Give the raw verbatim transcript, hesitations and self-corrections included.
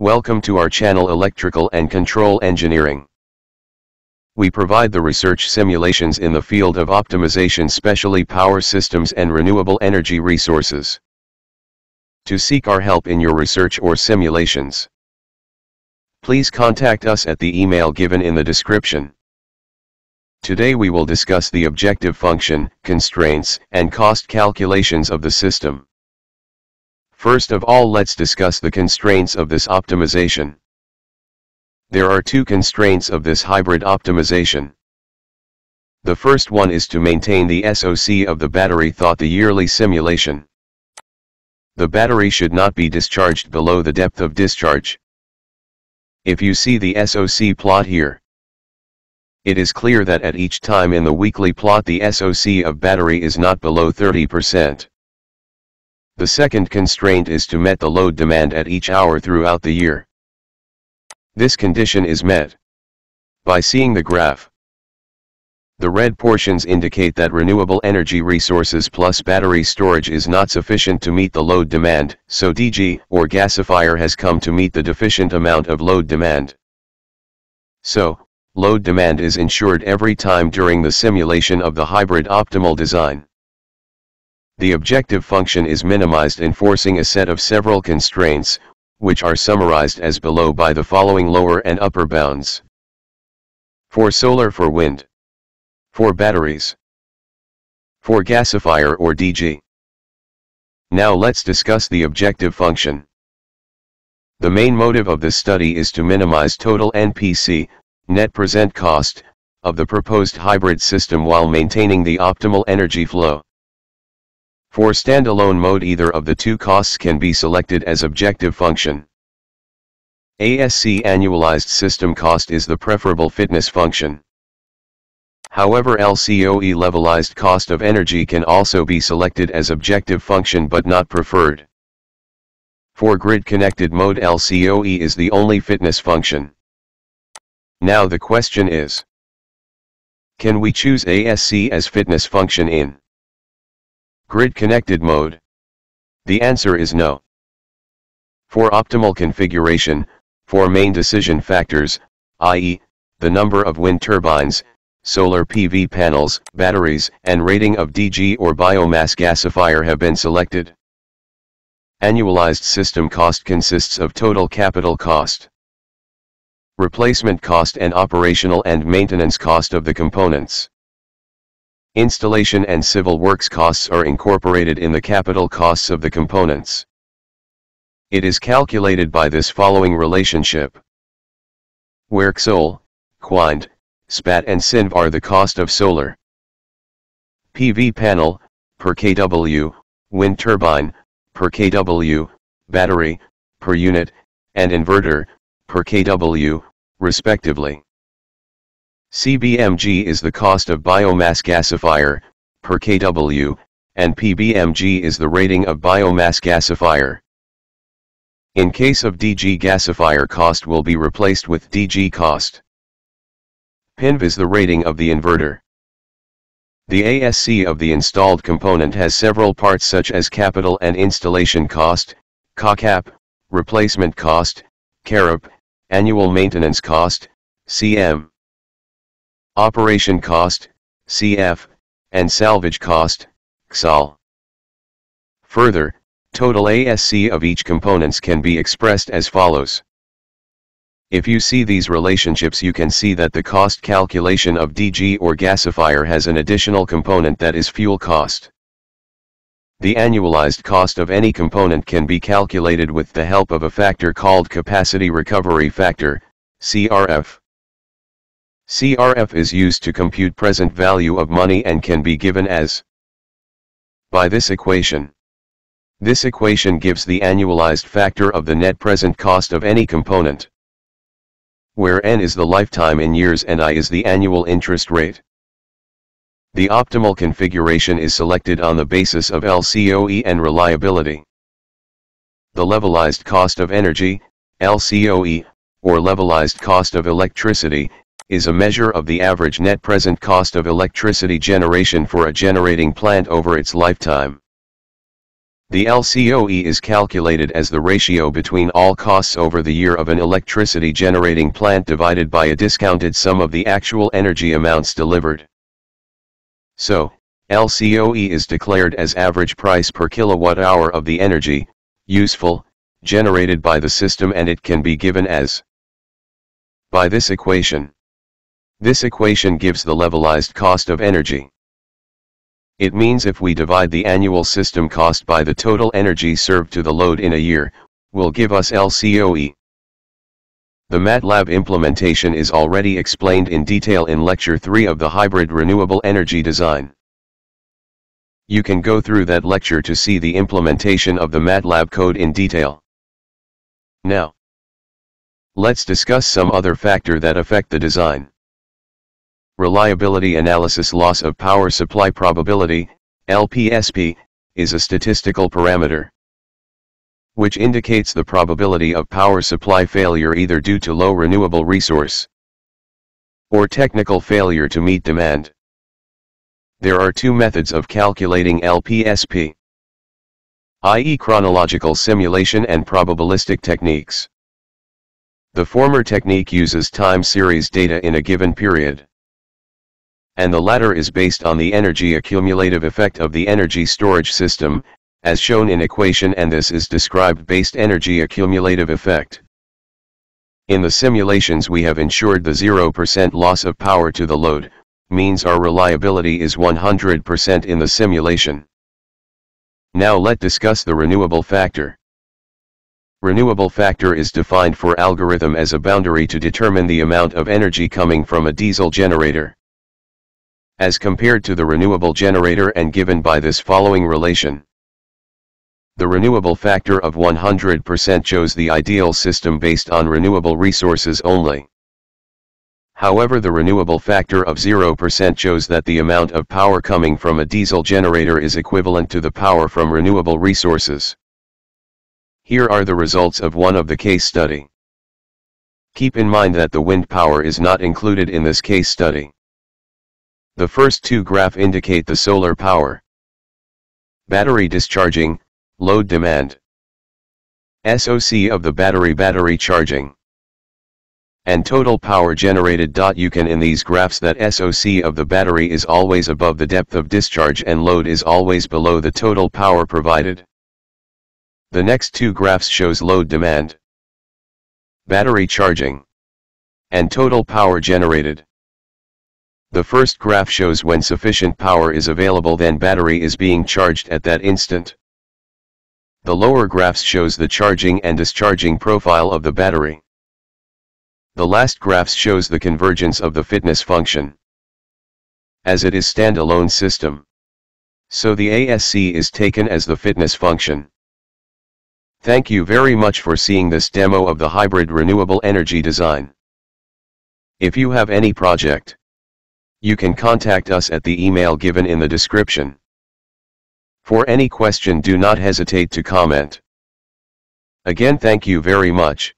Welcome to our channel Electrical and Control Engineering. We provide the research simulations in the field of optimization, specially power systems and renewable energy resources. To seek our help in your research or simulations, please contact us at the email given in the description. Today we will discuss the objective function, constraints, and cost calculations of the system. First of all, let's discuss the constraints of this optimization. There are two constraints of this hybrid optimization. The first one is to maintain the S O C of the battery throughout the yearly simulation. The battery should not be discharged below the depth of discharge. If you see the S O C plot here, it is clear that at each time in the weekly plot the S O C of battery is not below thirty percent. The second constraint is to meet the load demand at each hour throughout the year. This condition is met by seeing the graph. The red portions indicate that renewable energy resources plus battery storage is not sufficient to meet the load demand, so D G or gasifier has come to meet the deficient amount of load demand. So, load demand is ensured every time during the simulation of the hybrid optimal design. The objective function is minimized, enforcing a set of several constraints, which are summarized as below by the following lower and upper bounds. For solar, for wind, for batteries, for gasifier or D G. Now let's discuss the objective function. The main motive of this study is to minimize total N P C, net present cost, of the proposed hybrid system while maintaining the optimal energy flow. For standalone mode, either of the two costs can be selected as objective function. A S C annualized system cost is the preferable fitness function. However, L C O E levelized cost of energy can also be selected as objective function but not preferred. For grid connected mode, L C O E is the only fitness function. Now the question is, can we choose A S C as fitness function in grid-connected mode? The answer is no. For optimal configuration, four main decision factors, that is, the number of wind turbines, solar P V panels, batteries, and rating of D G or biomass gasifier have been selected. Annualized system cost consists of total capital cost, replacement cost, and operational and maintenance cost of the components. Installation and civil works costs are incorporated in the capital costs of the components. It is calculated by this following relationship, where C S A L, C W A N D, SPAT and S I N V are the cost of solar P V panel, per kilowatt, wind turbine, per kilowatt, battery, per unit, and inverter, per kilowatt, respectively. C B M G is the cost of biomass gasifier, per kilowatt, and P B M G is the rating of biomass gasifier. In case of D G, gasifier cost will be replaced with D G cost. P I N V is the rating of the inverter. The A S C of the installed component has several parts such as capital and installation cost, C A C A P, replacement cost, C A R A P, annual maintenance cost, C M. Operation cost, C F, and salvage cost, C S A L. Further, total A S C of each components can be expressed as follows. If you see these relationships, you can see that the cost calculation of D G or gasifier has an additional component, that is fuel cost. The annualized cost of any component can be calculated with the help of a factor called capacity recovery factor, C R F. C R F is used to compute present value of money and can be given as by this equation. This equation gives the annualized factor of the net present cost of any component, where N is the lifetime in years and I is the annual interest rate. The optimal configuration is selected on the basis of L C O E and reliability. The levelized cost of energy, L C O E, or levelized cost of electricity, is a measure of the average net present cost of electricity generation for a generating plant over its lifetime. The L C O E is calculated as the ratio between all costs over the year of an electricity generating plant divided by a discounted sum of the actual energy amounts delivered. So, L C O E is declared as average price per kilowatt hour of the energy, useful, generated by the system, and it can be given as by this equation. This equation gives the levelized cost of energy. It means if we divide the annual system cost by the total energy served to the load in a year, will give us L C O E. The MATLAB implementation is already explained in detail in Lecture three of the Hybrid Renewable Energy Design. You can go through that lecture to see the implementation of the MATLAB code in detail. Now, let's discuss some other factor that affect the design. Reliability analysis. Loss of power supply probability, L P S P, is a statistical parameter which indicates the probability of power supply failure either due to low renewable resource or technical failure to meet demand. There are two methods of calculating L P S P, that is chronological simulation and probabilistic techniques. The former technique uses time series data in a given period, and the latter is based on the energy accumulative effect of the energy storage system, as shown in equation, and this is described based energy accumulative effect. In the simulations we have ensured the zero percent loss of power to the load, means our reliability is one hundred percent in the simulation. Now let's discuss the renewable factor. Renewable factor is defined for algorithm as a boundary to determine the amount of energy coming from a diesel generator as compared to the renewable generator, and given by this following relation. The renewable factor of one hundred percent shows the ideal system based on renewable resources only. However, the renewable factor of zero percent shows that the amount of power coming from a diesel generator is equivalent to the power from renewable resources. Here are the results of one of the case study. Keep in mind that the wind power is not included in this case study. The first two graphs indicate the solar power, battery discharging, load demand, S O C of the battery battery charging, and total power generated. You can in these graphs that S O C of the battery is always above the depth of discharge and load is always below the total power provided. The next two graphs shows load demand, battery charging, and total power generated. The first graph shows when sufficient power is available, then battery is being charged at that instant. The lower graph shows the charging and discharging profile of the battery. The last graph shows the convergence of the fitness function, as it is standalone system. So the A S C is taken as the fitness function. Thank you very much for seeing this demo of the hybrid renewable energy design. If you have any project, you can contact us at the email given in the description. For any question, do not hesitate to comment. Again, thank you very much.